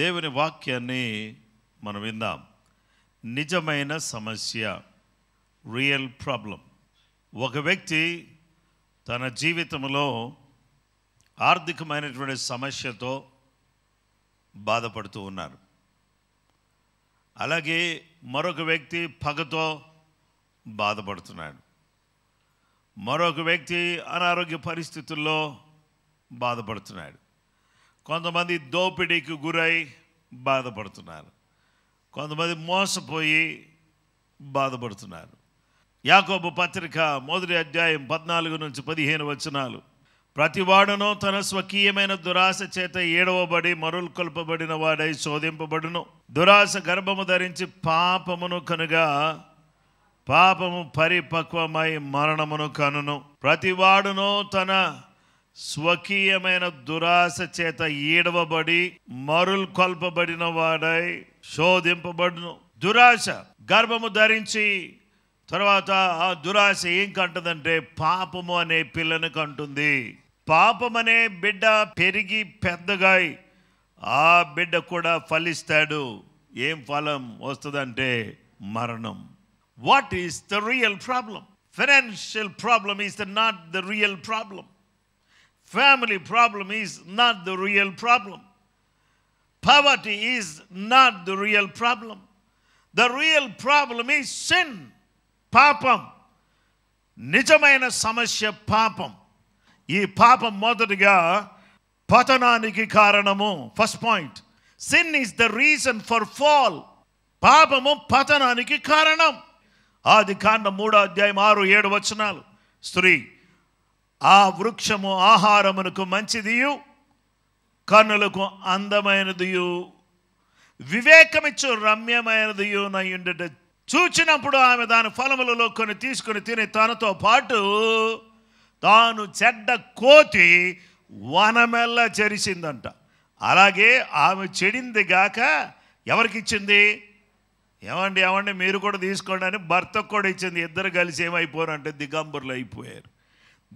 దేవుని వాక్యాన్ని మనం విందాం. నిజమైన సమస్య, రియల్ ప్రాబ్లం. ఒక వ్యక్తి తన జీవితంలో ఆర్థికమైనటువంటి సమస్యతో బాధపడుతూ ఉన్నారు. అలాగే మరొక వ్యక్తి పగతో బాధపడుతున్నాడు. మరొక వ్యక్తి అనారోగ్య పరిస్థితుల్లో బాధపడుతున్నాడు. కొంతమంది దోపిడీకి గురై బాధపడుతున్నారు. కొంతమంది మోసపోయి బాధపడుతున్నారు. యాకోబు పత్రిక 1:14-15 ప్రతివాడును తన స్వకీయమైన దురాశ చేత ఏడవబడి మరులు కొల్పబడిన వాడై శోధింపబడును. దురాశ గర్భము ధరించి పాపమును కనుగా పాపము పరిపక్వమై మరణమును కనును. ప్రతివాడును తన స్వకీయమైన దురాశ చేత ఏడవబడి మరులు కొల్పబడిన వాడై శోధింపబడును. దురాశ గర్భము ధరించి తర్వాత ఆ దురాశ ఏం కంటుందంటే పాపము అనే పిల్లను కంటుంది. పాపమనే బిడ్డ పెరిగి పెద్దగా ఆ బిడ్డ కూడా ఫలిస్తాడు. ఏం ఫలం వస్తుందంటే మరణం. What is the real problem? Financial problem is not the real problem. Family problem is not the real problem. Poverty is not the real problem. The real problem is sin, papam. Nijamaina samasya papam. Ee papam modatiga patananiki karanamu. First point. Sin is the reason for fall. Papamu patananiki karanam. Adikanda 3:6-7. Stree. ఆ వృక్షము ఆహారమునకు మంచిదియు కన్నులకు అందమైనదియు వివేకమిచ్చు రమ్యమైనదియు నయ్యుండట. చూచినప్పుడు ఆమె దాని ఫలములలో కొన్ని తీసుకుని తిని తనతో పాటు తాను చెడ్డ కోతి వనమెల్ల చెరిసిందంట. అలాగే ఆమె చెడింది గాక ఎవరికిచ్చింది? ఏమండి మీరు కూడా తీసుకోండి అని భర్తకు కూడా ఇచ్చింది. ఇద్దరు కలిసి ఏమైపోరంటే దిగంబరులు అయిపోయారు.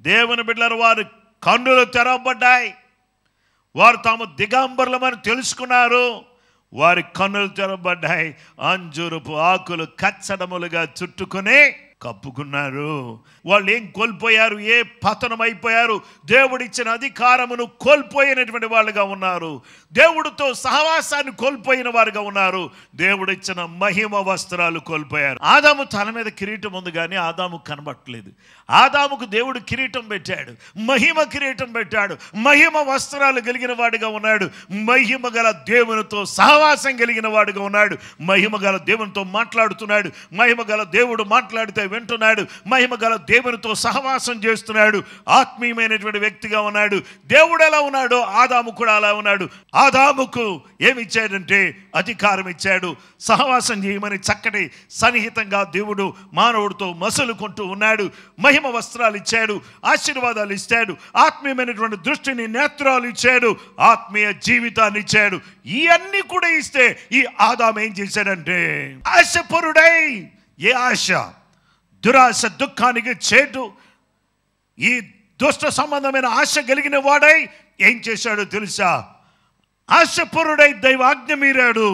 దేవుని బిడ్డలారా, వారి కన్నులు తెరవబడ్డాయి. వారు తాము దిగంబరులమని తెలుసుకున్నారు. వారి కన్నులు తెరవబడ్డాయి. అంజూరపు ఆకులు కచ్చడములుగా చుట్టుకుని కప్పుకున్నారు. వాళ్ళు ఏం కోల్పోయారు? ఏ పతనం అయిపోయారు? దేవుడిచ్చిన అధికారమును కోల్పోయినటువంటి వాళ్ళుగా ఉన్నారు. దేవుడితో సహవాసాన్ని కోల్పోయిన వారుగా ఉన్నారు. దేవుడిచ్చిన మహిమ వస్త్రాలు కోల్పోయారు. ఆదాము తల మీద కిరీటం ఉంది కానీ ఆదాము కనబట్టలేదు. ఆదాముకు దేవుడు కిరీటం పెట్టాడు, మహిమ కిరీటం పెట్టాడు. మహిమ వస్త్రాలు కలిగిన వాడుగా ఉన్నాడు. మహిమ గల దేవునితో సహవాసం కలిగిన వాడుగా ఉన్నాడు. మహిమ గల దేవునితో మాట్లాడుతున్నాడు. మహిమ గల దేవుడు మాట్లాడితే వింటున్నాడు. మహిమ గల దేవునితో సహవాసం చేస్తున్నాడు. ఆత్మీయమైనటువంటి వ్యక్తిగా ఉన్నాడు. దేవుడు ఎలా ఉన్నాడో ఆదాము కూడా అలా ఉన్నాడు. ఆదాముకు ఏమిచ్చాడంటే అధికారం ఇచ్చాడు. సహవాసం చేయమని చక్కటి సన్నిహితంగా దేవుడు మానవుడితో మసులుకుంటూ ఉన్నాడు. మహిమ వస్త్రాలు ఇచ్చాడు, ఆశీర్వాదాలు ఇచ్చాడు, ఆత్మీయమైనటువంటి దృష్టిని, నేత్రాలు ఇచ్చాడు, ఆత్మీయ జీవితాన్ని ఇచ్చాడు. ఇవన్నీ కూడా ఇస్తే ఈ ఆదాము ఏం చేశాడంటే ఆశపరుడై, ఏ ఆశ? దురాశ, దుఃఖానికి చేటు, ఈ దుష్ట సంబంధమైన ఆశ కలిగిన వాడై ఏం చేశాడో తెలుసా? ఆశపరుడై దైవాజ్ఞ మీరాడు.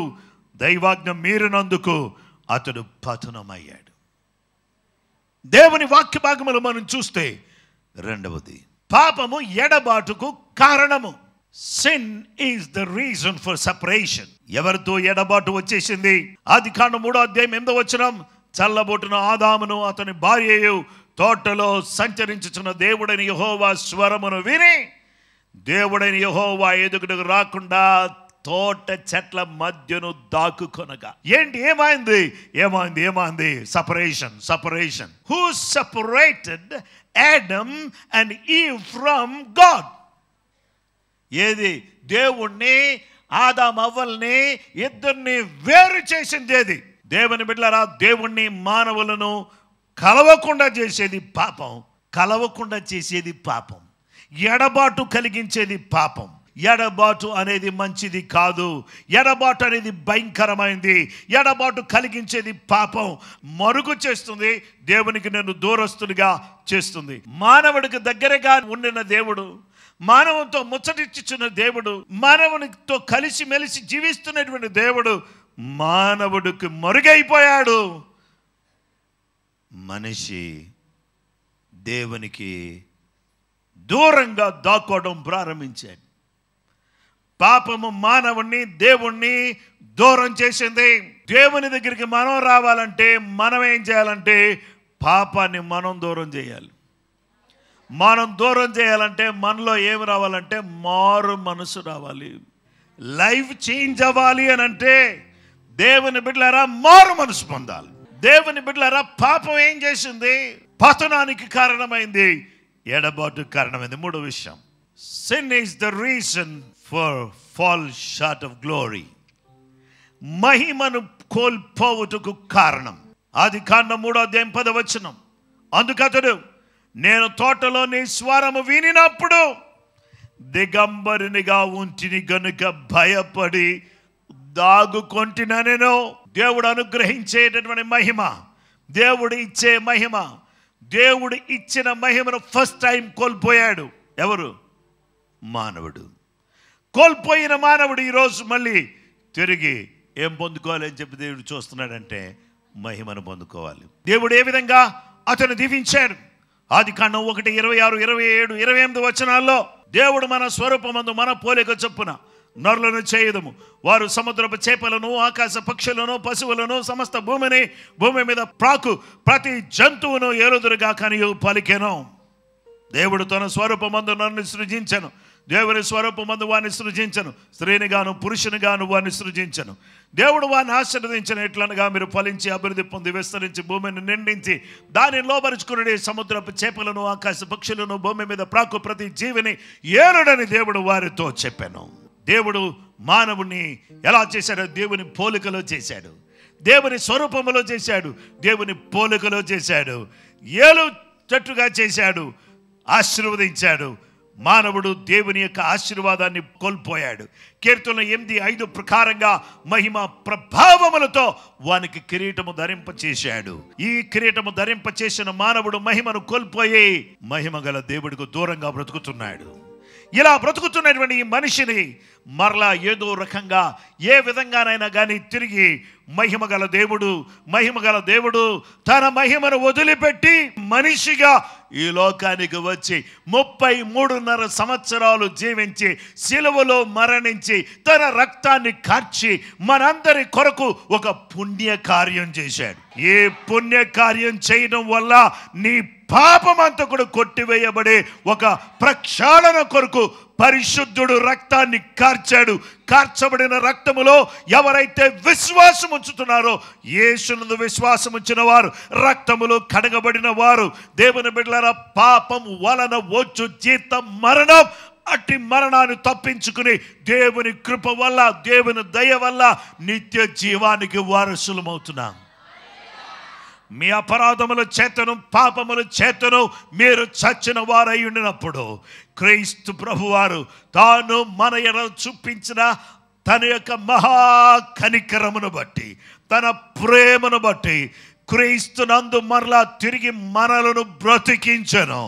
దైవాజ్ఞ మీరినందుకు అతడు పతనమయ్యాడు. దేవుని వాక్య భాగములు మనం చూస్తే రెండవది, పాపము ఎడబాటుకు కారణము. Sin is the reason for separation. ఎవరితో ఎడబాటు వచ్చేసింది? ఆదికాండం 3:8 చల్లబొట్టున ఆదామును అతని భార్యయు తోటలో సంచరించుచున్న దేవుడైన యెహోవా స్వరమును విని దేవుడైన యెహోవా ఎదుగుటకు రాకుండా తోట చెట్ల మధ్యను దాక్కుకొనగా. ఏంటి? ఏమైంది? Separation. Who separated Adam and Eve from God? ఏది? దేవుణ్ణి, ఆదాము అవ్వల్ని ఇద్దరిని వేరు చేసింది ఏది? దేవుని బిడ్డలారా, దేవుణ్ణి మానవులను కలవకుండా చేసేది పాపం. ఎడబాటు కలిగించేది పాపం. ఎడబాటు అనేది మంచిది కాదు. ఎడబాటు అనేది భయంకరమైంది. ఎడబాటు కలిగించేది పాపం. మరుగు చేస్తుంది, దేవునికి నేను దూరస్తునిగా చేస్తుంది. మానవుడికి దగ్గరగా ఉండిన దేవుడు మానవంతో ముచ్చటిచ్చుచున్న దేవుడు, మానవునితో కలిసి మెలిసి జీవిస్తున్నటువంటి దేవుడు మానవుడికి మరుగైపోయాడు. మనిషి దేవునికి దూరంగా దాక్కోవడం ప్రారంభించాడు. పాపము మానవుణ్ణి దేవుణ్ణి దూరం చేసింది. దేవుని దగ్గరికి మనం రావాలంటే మనం ఏం చేయాలంటే పాపాన్ని మనం దూరం చేయాలి. మనం దూరం చేయాలంటే మనలో ఏమి రావాలంటే మారు మనసు రావాలి. లైఫ్ చేంజ్ అవ్వాలి అని అంటే దేవుని బిడ్డలారా మారు మనసు పొందాలి. దేవుని బిడ్డలారా పాపం ఏం చేసింది? పతనానికి కారణమైంది, ఎడబాటుకు కారణమైంది. మూడో విషయం, sin is the reason for fall short of glory. మహిమను కోల్పోవుటకు కారణం. ఆది కాండం 3:10. అందుకతడు, నేను తోటలో నీ స్వరము వినినప్పుడు దిగంబరినిగా ఉంటిని గనుక భయపడి దాగుకొంటిన. నేను దేవుడు అనుగ్రహించేటటువంటి మహిమ, దేవుడు ఇచ్చే మహిమ, దేవుడు ఇచ్చిన మహిమను ఫస్ట్ టైం కోల్పోయాడు ఎవరు? మానవుడు. కోల్పోయిన మానవుడు ఈరోజు మళ్ళీ తిరిగి ఏం పొందుకోవాలి అని చెప్పి దేవుడు చూస్తున్నాడంటే మహిమను పొందుకోవాలి. దేవుడు ఏ విధంగా అతను దీవించాడు? ఆది కాండం 1:26, 26, 27, 28 దేవుడు మన స్వరూపమందు మన పోలిక చొప్పున నరులను చేయుదము, వారు సముద్రపు చేపలను ఆకాశ పక్షులను పశువులను సమస్త భూమి మీద ప్రాకు ప్రతి జంతువును ఏలుదురుగా కానీ పలికెను. దేవుడు తన స్వరూపమందు నన్ను సృజించెను, దేవుని స్వరూపమందు వారిని సృజించెను, స్త్రీనిగాను పురుషునిగాను వారిని సృజించెను. దేవుడు వారిని ఆశీర్వదించిన ఎట్లనగా మీరు ఫలించి అభివృద్ధి పొంది విస్తరించి భూమిని నిండించి దానిని లోబరుచుకుని సముద్రపు చేపలను ఆకాశ పక్షులను భూమి మీద ప్రాకు ప్రతి జీవిని ఏలుడని దేవుడు వారితో చెప్పాను. దేవుడు మానవుని ఎలా చేశాడో, దేవుని పోలికలో చేశాడు, దేవుని స్వరూపములో చేశాడు, దేవుని పోలికలో చేశాడు, ఏలు చెట్టుగా చేశాడు, ఆశీర్వదించాడు. మానవుడు దేవుని యొక్క ఆశీర్వాదాన్ని కోల్పోయాడు. కీర్తనల 8:5 ప్రకారంగా మహిమ ప్రభావములతో వానికి కిరీటము ధరింపచేశాడు. ఈ కిరీటము ధరింపచేసిన మానవుడు మహిమను కోల్పోయి మహిమ గల దేవుడికి దూరంగా బ్రతుకుతున్నాడు. ఇలా బ్రతుకుతున్నటువంటి ఈ మనిషిని మరలా ఏదో రకంగా ఏ విధంగానైనా కానీ తిరిగి మహిమ గల దేవుడు తన మహిమను వదిలిపెట్టి మనిషిగా ఈ లోకానికి వచ్చి 33.5 సంవత్సరాలు జీవించి సిలువలో మరణించి తన రక్తాన్ని కార్చి మనందరి కొరకు ఒక పుణ్య కార్యం చేశాడు. ఈ పుణ్య కార్యం చేయడం వల్ల నీ పాపమంతా కూడా కొట్టివేయబడే ఒక ప్రక్షాళన కొరకు పరిశుద్ధుడు రక్తాన్ని కార్చాడు. కార్చబడిన రక్తములో ఎవరైతే విశ్వాసం ఉంచుతున్నారో, యేసునందు విశ్వాసం ఉంచిన వారు, రక్తములో కడగబడిన వారు, దేవుని బిడ్డలారా పాపం వలన వచ్చు జీతం మరణం. అట్టి మరణాన్ని తప్పించుకుని దేవుని కృప వల్ల దేవుని దయ వల్ల నిత్య జీవానికి వారసులమవుతున్నాం. మీ అపరాధముల చేతను పాపముల చేతను మీరు చచ్చిన వారై ఉండినప్పుడు క్రీస్తు ప్రభువారు తాను మన ఎడల చూపించిన తన యొక్క మహా కనికరమును బట్టి తన ప్రేమను బట్టి క్రీస్తునందు మరలా తిరిగి మనలను బ్రతికించెను.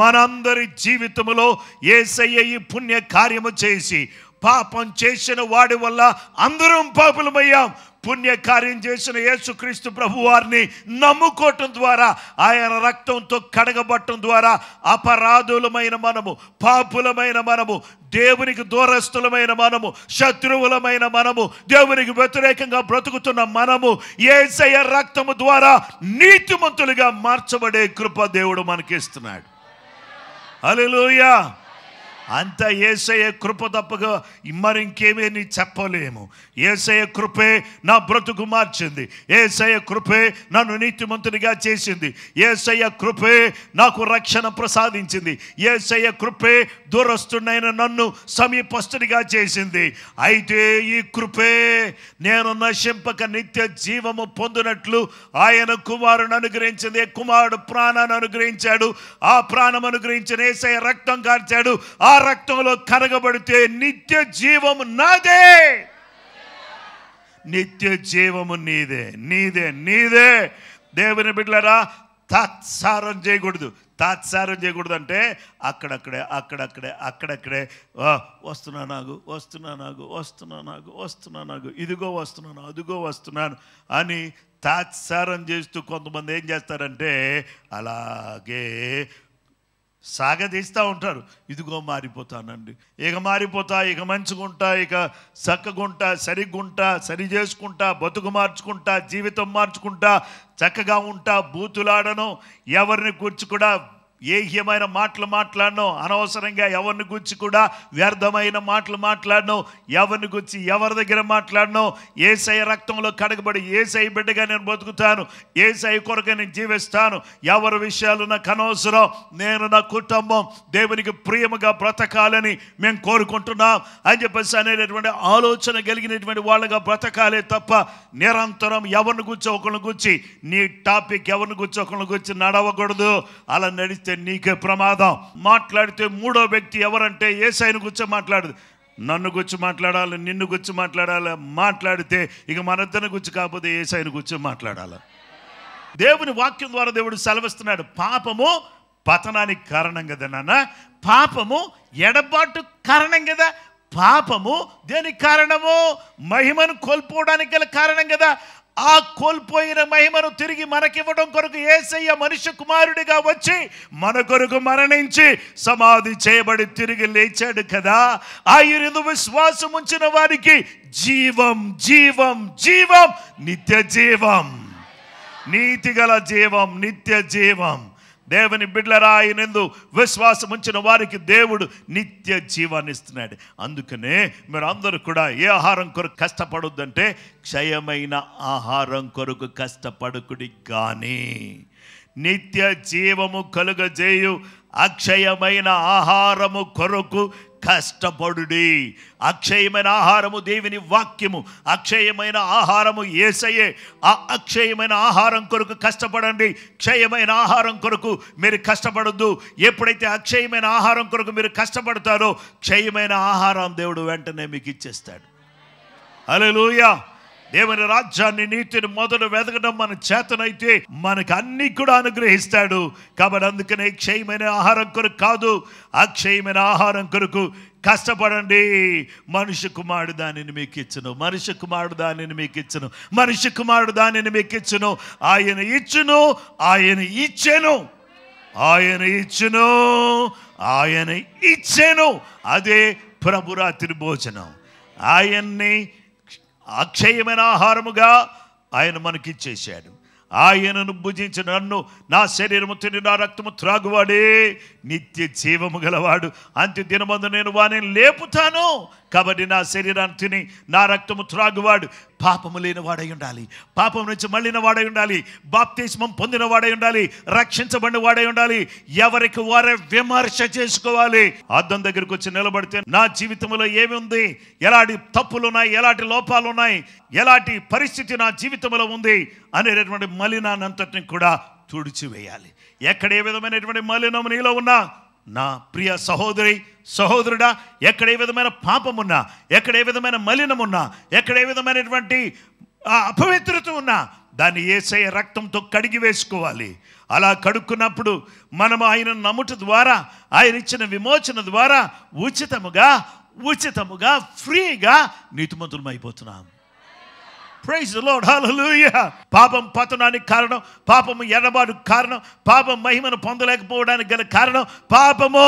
మనందరి జీవితములో యేసయ్య ఈ పుణ్య కార్యము చేసి, పాపం చేసిన వాడి వల్ల అందరం పాపులమయ్యాం. పుణ్యకార్యం చేసిన యేసుక్రీస్తు ప్రభు వారిని నమ్ముకోవటం ద్వారా, ఆయన రక్తంతో కడగబట్టడం ద్వారా అపరాధులమైన మనము, పాపులమైన మనము, దేవునికి దూరస్తులమైన మనము, శత్రువులమైన మనము, దేవునికి వ్యతిరేకంగా బ్రతుకుతున్న మనము యేసయ్య రక్తము ద్వారా నీతిమంతులుగా మార్చబడే కృప దేవుడు మనకిస్తున్నాడు. హల్లెలూయా! అంత యేసయ్య కృప తప్పగా మరింకేమీ నీ చెప్పలేము. యేసయ్య కృపే నా బ్రతుకు మార్చింది, యేసయ్య కృపే నన్ను నీతిమంతునిగా చేసింది, యేసయ్య కృపే నాకు రక్షణ ప్రసాదించింది, యేసయ్య కృపే దూరస్తుడైన నన్ను సమీపస్తుడిగా చేసింది. అయితే ఈ కృపే నేను నశింపక నిత్య జీవము పొందినట్లు ఆయన కుమారుని అనుగ్రహించింది. కుమారుడు ప్రాణాన్ని అనుగ్రహించాడు, ఆ ప్రాణం అనుగ్రహించిన యేసయ్య రక్తం కార్చాడు. ఆ రక్తంలో కరగబడితే నిత్య జీవము నాదే, నిత్య జీవము నీదే. దేవుని బిడ్డలారా తాత్సారం చేయకూడదు. తాత్సారం చేయకూడదు అంటే అక్కడక్కడే అక్కడక్కడే అక్కడక్కడే వస్తున్నా నాకు ఇదిగో వస్తున్నాను అదిగో వస్తున్నాను అని తాత్సారం చేస్తూ కొంతమంది ఏం చేస్తారంటే అలాగే సాగదీస్తూ ఉంటారు. ఇదిగో మారిపోతానండి, ఇక మారిపోతా, ఇక మంచిగుంటా, ఇక చక్కగుంటా, సరిగ్గుంటా, సరి చేసుకుంటా, బతుకు మార్చుకుంటా, జీవితం మార్చుకుంటా, చక్కగా ఉంటా, బూతులాడను, ఎవరిని గురించి కూడా ఏహ్యమైన మాటలు మాట్లాడను, అనవసరంగా ఎవరిని గురించి కూడా వ్యర్థమైన మాటలు మాట్లాడను, ఎవరిని గురించి ఎవరి దగ్గర మాట్లాడను, ఏసై రక్తంలో కడగబడి ఏసై బిడ్డగా నేను బతుకుతాను, ఏసై కొరగా నేను జీవిస్తాను, ఎవరి విషయాలు నాకు అనవసరం, నేను నా కుటుంబం దేవునికి ప్రియముగా బ్రతకాలని మేము కోరుకుంటున్నాం అని చెప్పేసి అనేటటువంటి ఆలోచన కలిగినటువంటి వాళ్ళగా బ్రతకాలే తప్ప నిరంతరం ఎవరిని గురించి ఒకరిని గురించి నీ టాపిక్ ఎవరిని గురించి ఒకరిని గురించి నడవకూడదు. అలా నడిస్తే నీకే ప్రమాదం. మాట్లాడితే మూడో వ్యక్తి ఎవరంటే ఏసైని గురించి మాట్లాడదు, నన్ను గురించి మాట్లాడాలి, నిన్ను గురించి మాట్లాడాలి, మాట్లాడితే ఇక మనందరి గురించి కాకపోతే ఏసైని గురించి మాట్లాడాలి. దేవుని వాక్యం ద్వారా దేవుడు సెలవిస్తున్నాడు, పాపము పతనానికి కారణం కదా నాన్న, పాపము ఎడబాటు కారణం కదా, పాపము దేనికి కారణము, మహిమను కోల్పోవడానికి గల కారణం కదా. ఆ కోల్పోయిన మహిమను తిరిగి మనకివ్వడం కొరకు యేసయ్య మనిషి కుమారుడిగా వచ్చి మన కొరకు మరణించి సమాధి చేయబడి తిరిగి లేచాడు కదా. ఆయుర్వేద విశ్వాసం ఉంచిన వారికి జీవం జీవం జీవం నిత్య జీవం, నీతిగల జీవం నిత్య జీవం. దేవుని బిడ్డలారా, ఆయనందు విశ్వాసం ఉంచిన వారికి దేవుడు నిత్య జీవాన్ని ఇస్తున్నాడు. అందుకనే మీరు అందరూ కూడా ఏ ఆహారం కొరకు కష్టపడొద్దంటే క్షయమైన ఆహారం కొరకు కష్టపడుకుడి కానీ నిత్య జీవము కలుగజేయు అక్షయమైన ఆహారము కొరకు కష్టపడుడి. అక్షయమైన ఆహారము దేవుని వాక్యము, అక్షయమైన ఆహారము యేసయ్యే. ఆ అక్షయమైన ఆహారం కొరకు కష్టపడండి, క్షయమైన ఆహారం కొరకు మీరు కష్టపడద్దు. ఎప్పుడైతే అక్షయమైన ఆహారం కొరకు మీరు కష్టపడతారో క్షయమైన ఆహారం దేవుడు వెంటనే మీకు ఇచ్చేస్తాడు. హల్లెలూయా. దేవుని రాజ్యాన్ని నీతిని మొదలు వెతకడం మన చేతనైతే మనకు అన్ని కూడా అనుగ్రహిస్తాడు. కాబట్టి అందుకనే క్షయమైన ఆహారం కొరకు కాదు, అక్షయమైన ఆహారం కొరకు కష్టపడండి. మనిషి కుమారుడు దానిని మీకు ఇచ్చును, మనిషి కుమారుడు దానిని మీకు ఇచ్చును, మనిషి కుమారుడు దానిని మీకు ఇచ్చును, ఆయన ఇచ్చును, ఆయన ఇచ్చెను, ఆయన ఇచ్చును, ఆయన ఇచ్చెను. అదే ప్రభు రాత్రి భోజనం. ఆయన్ని అక్షయమైన ఆహారముగా ఆయన మనకిచ్చేశాడు. ఆయనను భుజించి నన్ను నా శరీరము తిని నా రక్తము త్రాగువాడే నిత్య జీవము గలవాడు, అంత్య దినమందు నేను వాని లేపుతాను. కాబట్టి నా శరీరాన్ని తిని నా రక్తము త్రాగువాడు పాపము లేని వాడై ఉండాలి, పాపం నుంచి మళ్ళిన వాడై ఉండాలి, బాప్తిస్మం పొందిన వాడై ఉండాలి, రక్షించబడిన వాడై ఉండాలి. ఎవరికి వారే విమర్శ చేసుకోవాలి. అద్దం దగ్గరకు వచ్చి నిలబడితే నా జీవితంలో ఏమి ఉంది, ఎలాంటి తప్పులు ఉన్నాయి, ఎలాంటి లోపాలు ఉన్నాయి, ఎలాంటి పరిస్థితి నా జీవితంలో ఉంది అనేటటువంటి మలినాన్నంతటిని కూడా తుడిచివేయాలి. ఎక్కడ ఏ విధమైనటువంటి మలినం నీలో ఉన్నా, నా ప్రియ సహోదరి సహోదరుడా, ఎక్కడ ఏ విధమైన పాపమున్నా, ఎక్కడ ఏ విధమైన మలినమున్నా, ఎక్కడ ఏ విధమైనటువంటి అపవిత్రత ఉన్నా దాన్ని యేసయ్య రక్తంతో కడిగి వేసుకోవాలి. అలా కడుక్కున్నప్పుడు మనం ఆయన నమ్ముట ద్వారా, ఆయన ఇచ్చిన విమోచన ద్వారా ఉచితముగా ఫ్రీగా నీతిమంతులం అయిపోతున్నాం. Praise the Lord. హల్లెలూయా. పాపం పతనానికి కారణం, పాపము ఎడబాటుకు కారణం, పాపం మహిమను పొందలేకపోవడానికి గల కారణం, పాపము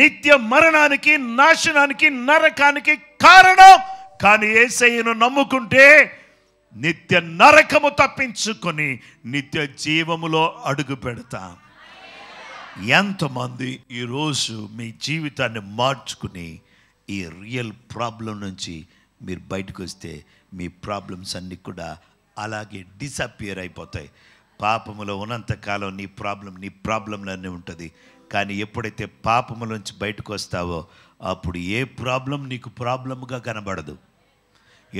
నిత్య మరణానికి, నాశనానికి, నరకానికి కారణం. కానీ యేసయ్యను నమ్ముకుంటే నిత్య నరకము తప్పించుకొని నిత్య జీవములో అడుగు పెడతాం. ఎంతమంది ఈరోజు మీ జీవితాన్ని మార్చుకుని ఈ రియల్ ప్రాబ్లం నుంచి మీరు బయటకు వస్తే మీ ప్రాబ్లమ్స్ అన్నీ కూడా అలాగే డిసపియర్ అయిపోతాయి. పాపములో ఉన్నంతకాలం నీ ప్రాబ్లంలోనే ఉంటుంది. కానీ ఎప్పుడైతే పాపములోంచి బయటకు వస్తావో అప్పుడు ఏ ప్రాబ్లం నీకు ప్రాబ్లంగా కనబడదు.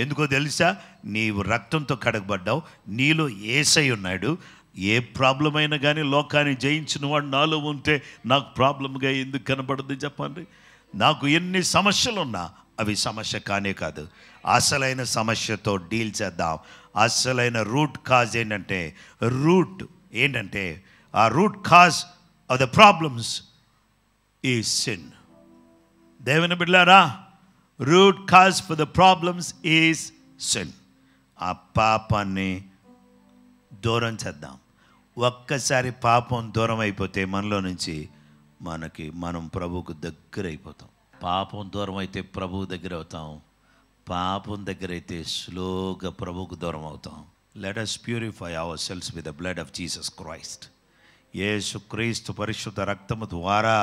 ఎందుకో తెలుసా? నీవు రక్తంతో కడగబడ్డావు, నీలో యేసై ఉన్నాడు. ఏ ప్రాబ్లం అయినా కానీ లోకాన్ని జయించిన వాడు నాలో ఉంటే నాకు ప్రాబ్లంగా ఎందుకు కనబడదు చెప్పండి? నాకు ఎన్ని సమస్యలున్నా అవి సమస్య కానే కాదు. అసలైన సమస్యతో డీల్ చేద్దాం. అసలైన రూట్ కాజ్ ఏంటంటే, రూట్ ఏంటంటే ఆ root cause of the problems ఈ సిన్. దేవుని బిడ్డలారా, root cause for the problems is sin. ఆ పాపాన్ని దూరం చేద్దాం. ఒక్కసారి పాపం దూరం అయిపోతే మనలో నుంచి మనం ప్రభువుకు దగ్గర అయిపోతాం. పాపం దూరం అయితే ప్రభువు దగ్గర అవుతాం. పాపం దగ్గర అయితే స్లోగా ప్రభువుకు దూరం అవుతాం. Let us purify ourselves with the blood of Jesus Christ. యేసుక్రీస్తు పరిశుద్ధ రక్తము ద్వారా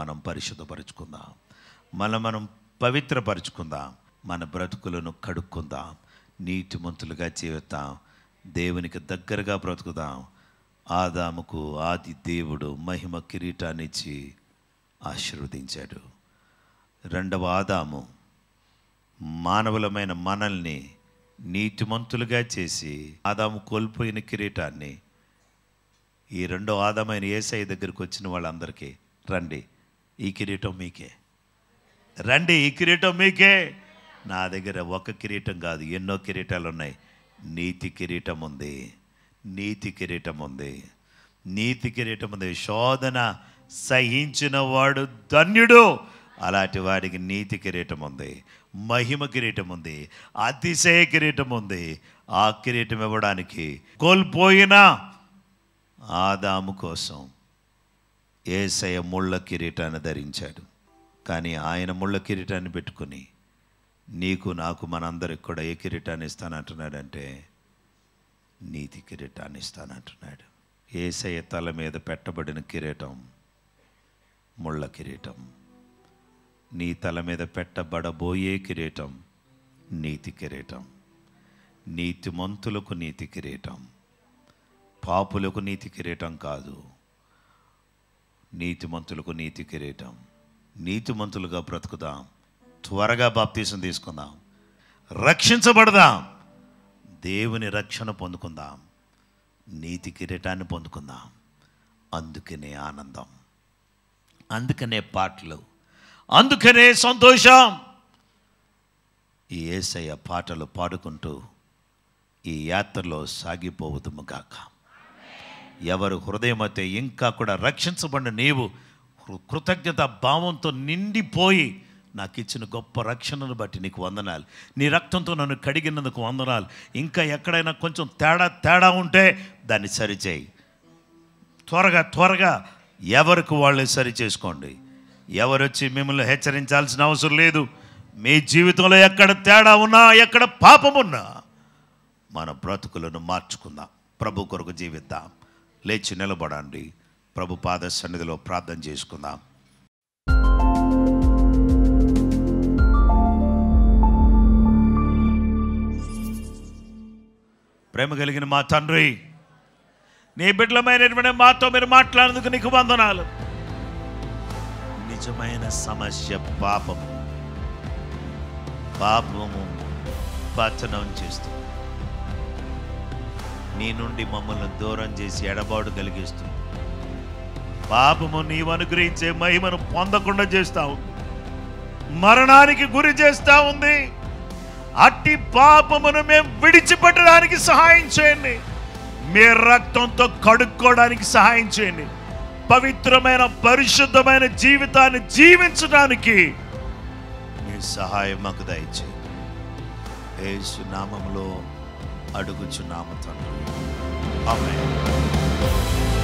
మనం పరిశుద్ధపరుచుకుందాం. మనం పవిత్రపరుచుకుందాం. మన బ్రతుకులను కడుక్కుందాం. నీతిమంతులుగా జీవితాం. దేవునికి దగ్గరగా బ్రతుకుదాం. ఆదాముకు ఆది దేవుడు మహిమ కిరీటాన్నిచ్చి ఆశీర్వదించాడు. రెండవ ఆదాము మానవులమైన మనల్ని నీతిమంతులుగా చేసి ఆదాము కోల్పోయిన కిరీటాన్ని ఈ రెండో ఆదామైన యేసయ్య దగ్గరికి వచ్చిన వాళ్ళందరికీ, రండి ఈ కిరీటం మీకే, రండి ఈ కిరీటం మీకే, నా దగ్గర ఒక కిరీటం కాదు ఎన్నో కిరీటాలు ఉన్నాయి, నీతి కిరీటం ఉంది, నీతి కిరీటం ఉంది, నీతి కిరీటం ఉంది. శోధన సహించిన వాడు ధన్యుడు, అలాంటి వాడికి నీతి కిరీటం ఉంది, మహిమ కిరీటం ఉంది, అతిశయ కిరీటం ఉంది. ఆ కిరీటం ఇవ్వడానికి కోల్పోయిన ఆదాము కోసం యేసయ్య ముళ్ళ కిరీటాన్ని ధరించాడు. కానీ ఆయన ముళ్ళ కిరీటాన్ని పెట్టుకుని నీకు నాకు మనందరికి కూడా ఏ కిరీటాన్ని ఇస్తానంటున్నాడంటే నీతి కిరీటాన్ని ఇస్తానంటున్నాడు. యేసయ్య తల మీద పెట్టబడిన కిరీటం ముళ్ళ కిరీటం. నీ తల మీద పెట్టబడబోయే కిరీటం నీతి కిరీటం. నీతిమంతులకు నీతి కిరీటం, పాపులకు నీతి కిరీటం కాదు, నీతిమంతులకు నీతి కిరీటం. నీతిమంతులుగా బ్రతుకుదాం. త్వరగా బాప్తీసం తీసుకుందాం. రక్షించబడదాం. దేవుని రక్షణ పొందుకుందాం. నీతి కిరీటాన్ని పొందుకుందాం. అందుకనే ఆనందం, అందుకనే పాటలు, అందుకనే సంతోషం. ఈ యేసయ్య పాటలు పాడుకుంటూ ఈ యాత్రలో సాగిపోవుదుము గాక. ఎవరు హృదయం అయితే ఇంకా కూడా రక్షించబడిన నీవు కృతజ్ఞత భావంతో నిండిపోయి, నాకు ఇచ్చిన గొప్ప రక్షణను బట్టి నీకు వందనాలు, నీ రక్తంతో నన్ను కడిగినందుకు వందనాలు, ఇంకా ఎక్కడైనా కొంచెం తేడా ఉంటే దాన్ని సరిచేయి. త్వరగా ఎవరికి వాళ్ళు సరి చేసుకోండి. ఎవరొచ్చి మిమ్మల్ని హెచ్చరించాల్సిన అవసరం లేదు. మీ జీవితంలో ఎక్కడ తేడా ఉన్నా, ఎక్కడ పాపమున్నా మన బ్రతుకులను మార్చుకుందాం. ప్రభు కొరకు జీవిద్దాం. లేచి నిలబడండి. ప్రభు పాద సన్నిధిలో ప్రార్థన చేసుకుందాం. ప్రేమ కలిగిన మా తండ్రి, నీ బిడ్డలమైనటువంటి మాతో మీరు మాట్లాడేందుకు నీకు వందనాలు. నిజమైన సమస్య పాపము. పాపము పతనం చేస్తుంది, నీ నుండి మమ్మల్ని దూరం చేసి ఎడబాటు కలిగిస్తుంది. పాపము నీవు అనుగ్రహించే మహిమను పొందకుండా చేస్తా ఉంది, మరణానికి గురి చేస్తా ఉంది. అట్టి పాపమును మేము విడిచిపెట్టడానికి సహాయం చేయండి. మీ రక్తంతో కడుక్కోవడానికి సహాయం చేయండి. పవిత్రమైన పరిశుద్ధమైన జీవితాన్ని జీవించడానికి మీ సహాయం మాకు దయచేయండి. యేసు నామములో అడుగుచున్నాము తండ్రి, ఆమేన్.